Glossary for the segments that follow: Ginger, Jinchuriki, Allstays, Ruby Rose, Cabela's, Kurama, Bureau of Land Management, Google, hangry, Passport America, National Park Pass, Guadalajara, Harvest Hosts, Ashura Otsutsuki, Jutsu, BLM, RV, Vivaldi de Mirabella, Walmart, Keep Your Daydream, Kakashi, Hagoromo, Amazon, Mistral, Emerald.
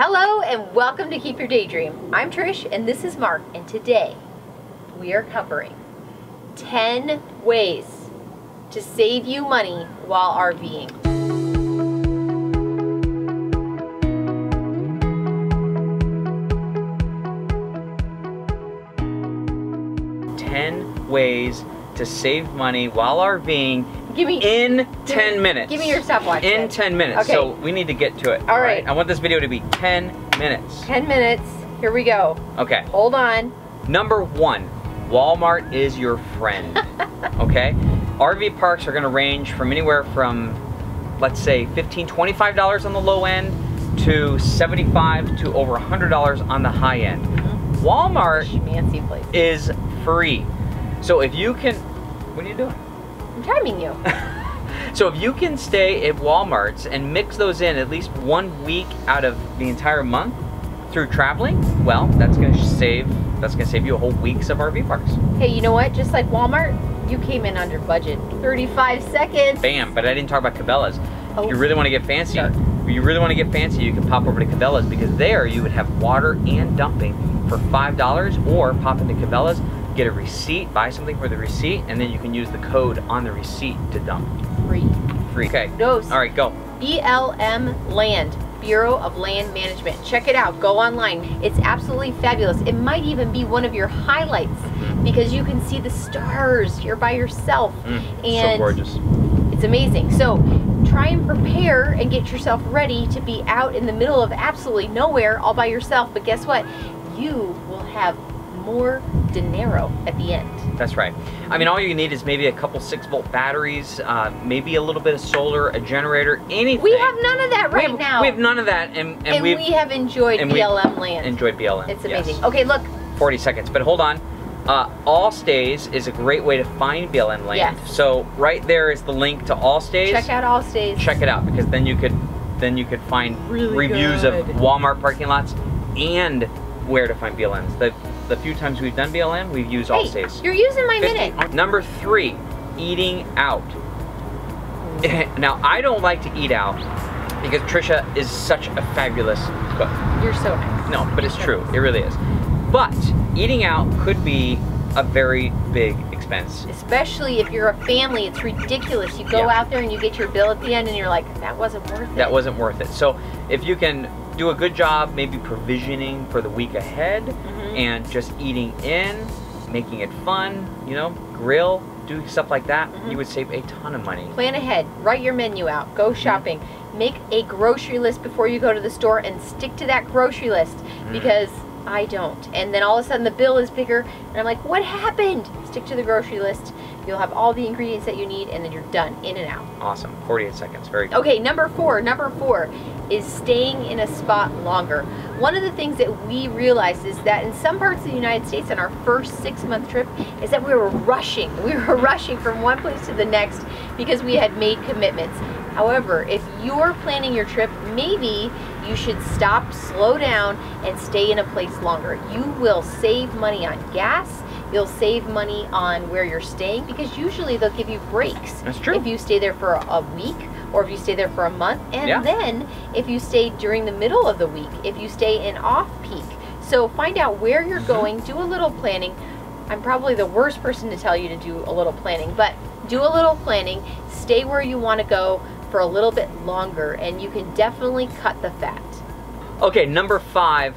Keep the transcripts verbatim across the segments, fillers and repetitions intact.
Hello and welcome to Keep Your Daydream. I'm Trish and this is Mark, and today we are covering ten ways to save you money while RVing. ten ways to save money while RVing. Give me, in give ten me, minutes. Give me your stopwatch. In then. ten minutes. Okay. So we need to get to it. All, All right. right. I want this video to be ten minutes. ten minutes. Here we go. Okay. Hold on. Number one, Walmart is your friend. Okay. R V parks are going to range from anywhere from, let's say, fifteen dollars, twenty-five dollars on the low end to seventy-five dollars to over one hundred dollars on the high end. Mm-hmm. Walmart fancy place. Is free. So if you can, what are you doing? I'm timing you. So if you can stay at Walmart's and mix those in at least one week out of the entire month through traveling, well, that's gonna save that's gonna save you a whole weeks of R V parks. Hey, you know what? Just like Walmart, you came in under budget. thirty-five seconds. Bam! But I didn't talk about Cabela's. Oh. If you really want to get fancy, sure. If you really want to get fancy, you can pop over to Cabela's, because there you would have water and dumping for five dollars, or pop into Cabela's, get a receipt, buy something for the receipt, and then you can use the code on the receipt to dump. Free. Free. Okay. Dose. All right, go. B L M Land, Bureau of Land Management. Check it out. Go online. It's absolutely fabulous. It might even be one of your highlights because you can see the stars. You're by yourself. Mm, and so gorgeous. It's amazing. So try and prepare and get yourself ready to be out in the middle of absolutely nowhere all by yourself. But guess what? You will have more dinero at the end. That's right. I mean, all you need is maybe a couple six volt batteries, uh, maybe a little bit of solar, a generator, anything. We have none of that right we have, now. We have none of that, and and, and we've, we have enjoyed and B L M land. Enjoyed B L M. It's amazing. Yes. Okay, look. forty seconds, but hold on. Uh, Allstays is a great way to find B L M land. Yes. So right there is the link to Allstays. Check out Allstays. Check it out, because then you could then you could find really reviews good. of Walmart parking lots and where to find B L Ms. The, The few times we've done B L M, we've used hey, Allstays. You're using my minute. Number three, eating out. Now, I don't like to eat out because Trisha is such a fabulous cook. You're so nice. No, but it's true. It really is. But eating out could be a very big expense. Especially if you're a family, it's ridiculous. You go yeah. out there and you get your bill at the end and you're like, that wasn't worth it. That wasn't worth it. So if you can do a good job maybe provisioning for the week ahead, mm-hmm. and just eating in, making it fun, you know, grill, do stuff like that, mm-hmm. you would save a ton of money. Plan ahead, write your menu out, go shopping, mm-hmm. make a grocery list before you go to the store and stick to that grocery list, mm-hmm. because I don't. And then all of a sudden the bill is bigger and I'm like, what happened? Stick to the grocery list. You'll have all the ingredients that you need and then you're done, in and out. Awesome, forty-eight seconds, very good. Okay, number four, number four is staying in a spot longer. One of the things that we realized is that in some parts of the United States on our first six month trip is that we were rushing. We were rushing from one place to the next because we had made commitments. However, if you're planning your trip, maybe you should stop, slow down, and stay in a place longer. You will save money on gas, you'll save money on where you're staying, because usually they'll give you breaks. That's true. If you stay there for a week, or if you stay there for a month, and yeah. then if you stay during the middle of the week, if you stay in off-peak. So find out where you're going, do a little planning. I'm probably the worst person to tell you to do a little planning, but do a little planning, stay where you want to go for a little bit longer, and you can definitely cut the fat. Okay, number five,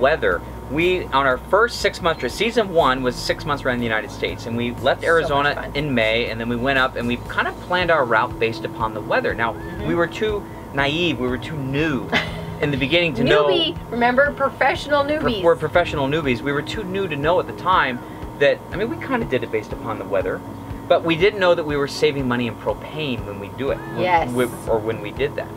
weather. We, on our first six months, season one was six months around the United States, and we left Arizona so in May, and then we went up and we kind of planned our route based upon the weather. Now, mm-hmm. we were too naive, we were too new in the beginning to Newbie. know. Remember, professional newbies. We're professional newbies. We were too new to know at the time that, I mean, we kind of did it based upon the weather, but we didn't know that we were saving money in propane when we do it, yes. when, or when we did that.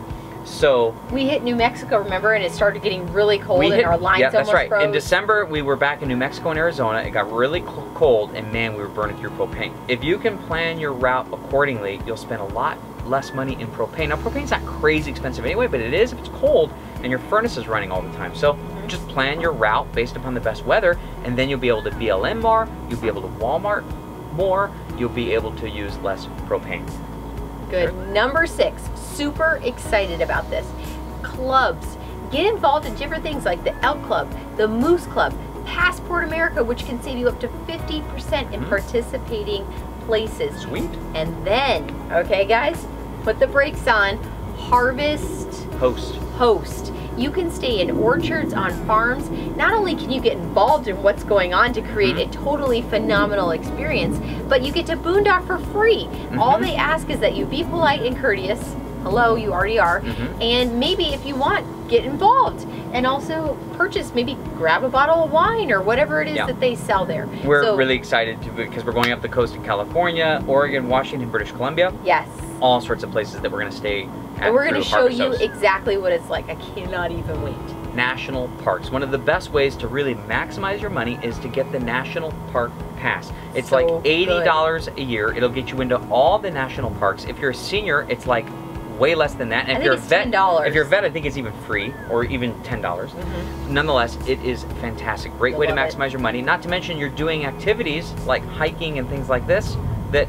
So we hit New Mexico, remember, and it started getting really cold hit, and our lines yeah, almost froze. That's right. In December, we were back in New Mexico and Arizona. It got really cold, and man, we were burning through propane. If you can plan your route accordingly, you'll spend a lot less money in propane. Now, propane's not crazy expensive anyway, but it is if it's cold and your furnace is running all the time. So just plan your route based upon the best weather, and then you'll be able to B L M more, you'll be able to Walmart more, you'll be able to use less propane. Good. Number six, super excited about this. Clubs. Get involved in different things like the Elk Club, the Moose Club, Passport America, which can save you up to fifty percent in participating places. Sweet. And then, okay guys, put the brakes on, Harvest Host. Host. You can stay in orchards, on farms. Not only can you get involved in what's going on to create a totally phenomenal experience, but you get to boondock for free. Mm-hmm. All they ask is that you be polite and courteous. Hello, you already are. Mm-hmm. And maybe if you want, get involved. And also purchase, maybe grab a bottle of wine or whatever it is yeah. that they sell there. We're so, really excited to, because we're going up the coast in California, Oregon, Washington, British Columbia. Yes. All sorts of places that we're gonna stay. And we're going to show you exactly what it's like. I cannot even wait. National parks. One of the best ways to really maximize your money is to get the national park pass. It's like eighty dollars a year. It'll get you into all the national parks. If you're a senior, it's like way less than that. And if you're a vet, if you're a vet, I think it's even free or even ten dollars. Mm-hmm. Nonetheless, it is fantastic. Great way to maximize your money. Not to mention you're doing activities like hiking and things like this that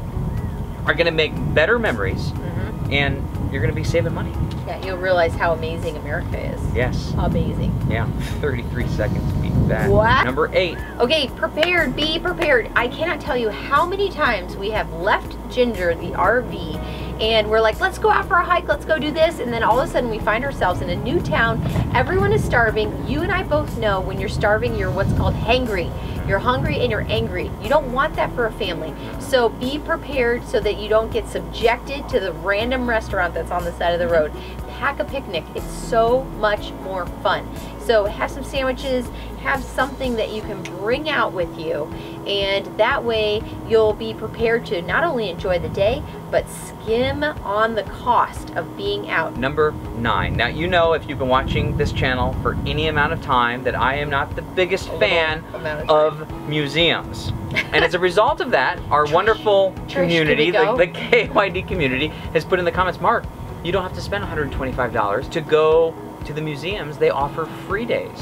are going to make better memories. Mm-hmm. And you're gonna be saving money. Yeah, you'll realize how amazing America is. Yes. Amazing. Yeah, thirty-three seconds beat that. What? Number eight. Okay, prepared, be prepared. I cannot tell you how many times we have left Ginger, the R V, and we're like, let's go out for a hike, let's go do this, and then all of a sudden we find ourselves in a new town, everyone is starving. You and I both know when you're starving, you're what's called hangry. You're hungry and you're angry. You don't want that for a family. So be prepared so that you don't get subjected to the random restaurant that's on the side of the road. Pack a picnic, it's so much more fun. So have some sandwiches, have something that you can bring out with you, and that way you'll be prepared to not only enjoy the day, but skim on the cost of being out. Number nine. Now you know, if you've been watching this channel for any amount of time, that I am not the biggest fan of, of museums. And as a result of that, our Trish, wonderful Trish, community, the, the K Y D community, has put in the comments, Mark, you don't have to spend one hundred twenty-five dollars to go to the museums. They offer free days.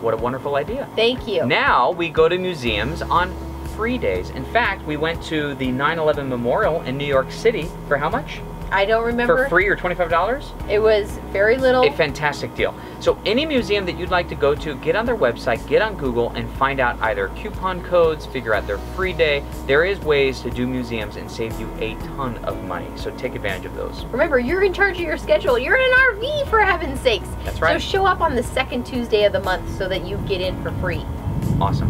What a wonderful idea. Thank you. Now we go to museums on free days. In fact, we went to the nine eleven Memorial in New York City for how much? I don't remember. For free or twenty-five dollars? It was very little. A fantastic deal. So any museum that you'd like to go to, get on their website, get on Google, and find out either coupon codes, figure out their free day. There is ways to do museums and save you a ton of money. So take advantage of those. Remember, you're in charge of your schedule. You're in an R V, for heaven's sakes. That's right. So show up on the second Tuesday of the month so that you get in for free. Awesome.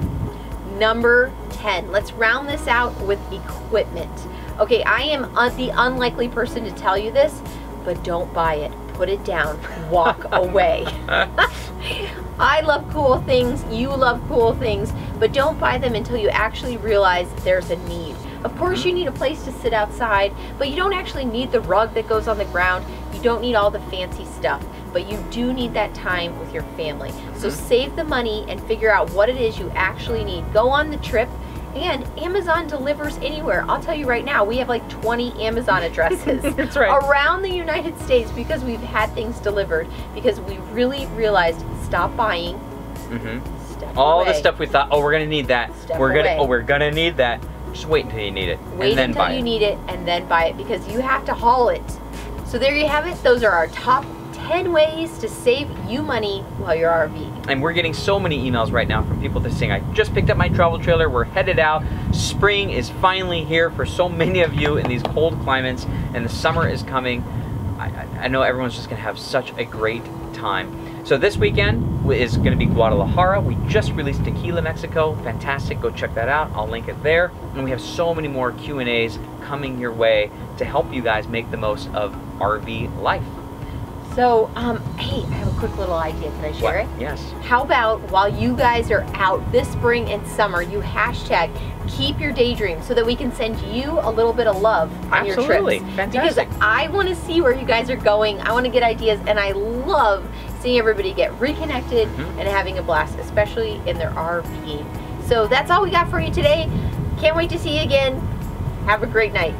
Number ten. Let's round this out with equipment. Okay, I am un the unlikely person to tell you this, but don't buy it. Put it down. Walk away. I love cool things. You love cool things. But don't buy them until you actually realize there's a need. Of course, you need a place to sit outside, but you don't actually need the rug that goes on the ground. You don't need all the fancy stuff, but you do need that time with your family. So save the money and figure out what it is you actually need. Go on the trip. And Amazon delivers anywhere. I'll tell you right now, we have like twenty Amazon addresses That's right. around the United States because we've had things delivered, because we really realized stop buying. Mm-hmm. Step All away. The stuff we thought, oh, we're gonna need that. Step we're gonna, away. oh, we're gonna need that. Just wait until you need it. Wait and then until buy you it. need it and then buy it, because you have to haul it. So there you have it. Those are our top ten ways to save you money while you're RVing. And we're getting so many emails right now from people that are saying, I just picked up my travel trailer, we're headed out. Spring is finally here for so many of you in these cold climates, and the summer is coming. I, I know everyone's just gonna have such a great time. So this weekend is gonna be Guadalajara. We just released Tequila, Mexico. Fantastic, go check that out. I'll link it there. And we have so many more Q and A's coming your way to help you guys make the most of R V life. So, um, hey, I have a quick little idea. Can I share what? it? Yes. How about while you guys are out this spring and summer, you hashtag Keep Your Daydream so that we can send you a little bit of love on Absolutely. your trips. Absolutely, fantastic. Because I want to see where you guys are going. I want to get ideas, and I love seeing everybody get reconnected mm-hmm. and having a blast, especially in their R V. So that's all we got for you today. Can't wait to see you again. Have a great night.